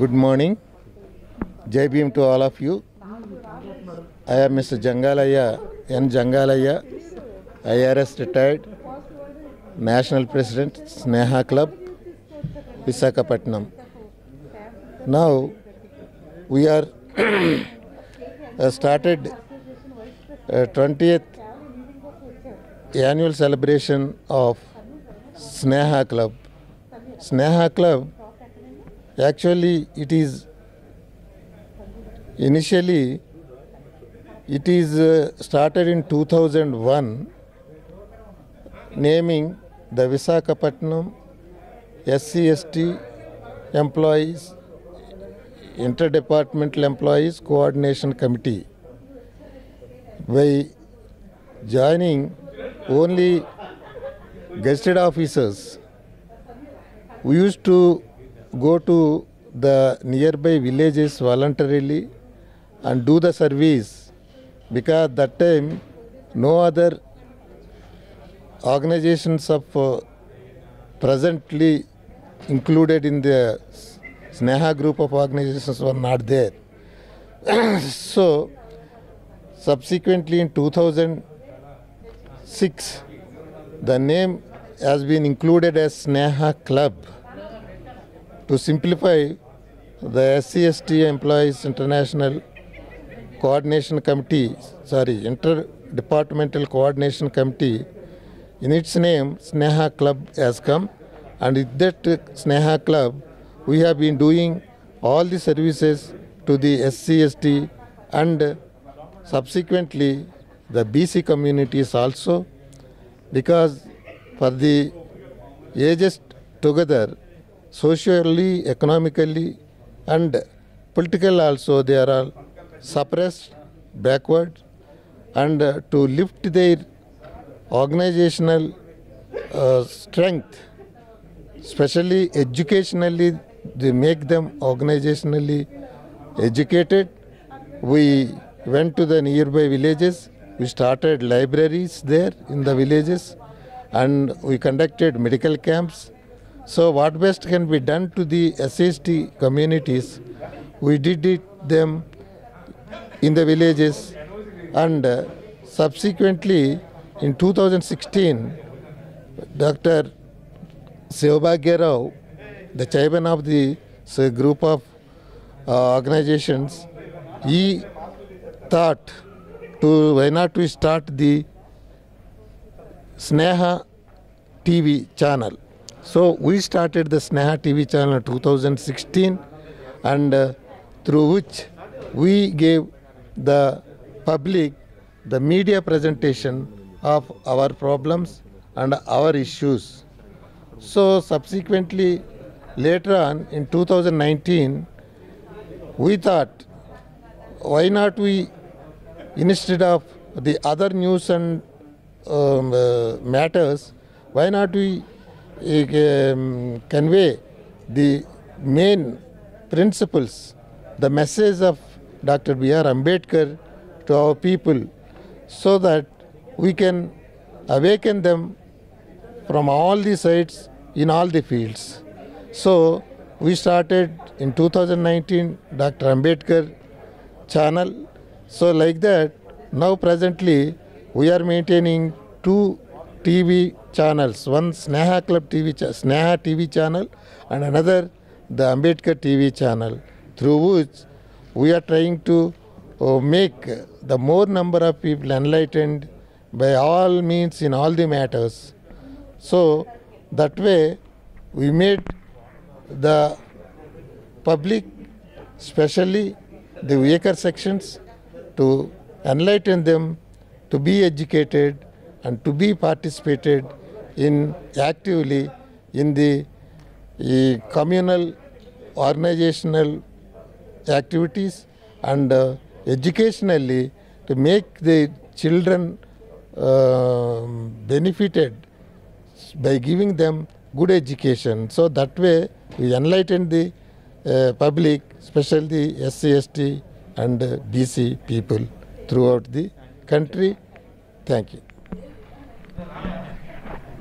Good morning. Jai Bhim to all of you. I am Mr. Jangalayya, N. Jangalayya, IRS retired, National President, Sneha Club, Visakhapatnam. Now we are started 20th annual celebration of Sneha Club. Sneha Club, actually it is initially it is started in 2001, naming the Visakhapatnam SC/ST Employees Interdepartmental Employees Coordination Committee. By joining only gazetted officers, we used to go to the nearby villages voluntarily and do the service, because that time no other organizations of presently included in the Sneha group of organizations were not there. So subsequently in 2006, the name has been included as Sneha Club to simplify the SC/ST Employees International Coordination Committee, Interdepartmental Coordination Committee. In its name, Sneha Club has come, and with that Sneha Club, we have been doing all the services to the SC/ST and subsequently the BC communities also, because for the ages together, socially, economically and politically also, they are all suppressed, backward, and to lift their organizational strength, especially educationally, they make them organizationally educated. We went to the nearby villages, we started libraries there in the villages, and we conducted medical camps. So what best can be done to the SC/ST communities, we did it them in the villages, and subsequently in 2016, Dr. Seobaghera, the chairman of the group of organizations, he thought to why not we start the Sneha TV channel. So we started the Sneha TV channel in 2016, and through which we gave the public the media presentation of our problems and our issues. So subsequently later on in 2019, we thought why not we, instead of the other news and matters, why not we convey the main principles, the message of Dr. B. R. Ambedkar to our people, so that we can awaken them from all the sides in all the fields. So we started in 2019 Dr. Ambedkar channel. So like that, now presently we are maintaining two TV channels, one Sneha Club TV, Sneha TV channel, and another the Ambedkar TV channel, through which we are trying to make the more number of people enlightened by all means in all the matters. So that way we made the public, especially the weaker sections, to enlighten them, to be educated and to be participated in actively in the communal organizational activities, and educationally to make the children benefited by giving them good education. So that way we enlighten the public, especially the SC/ST and BC people throughout the country. Thank you.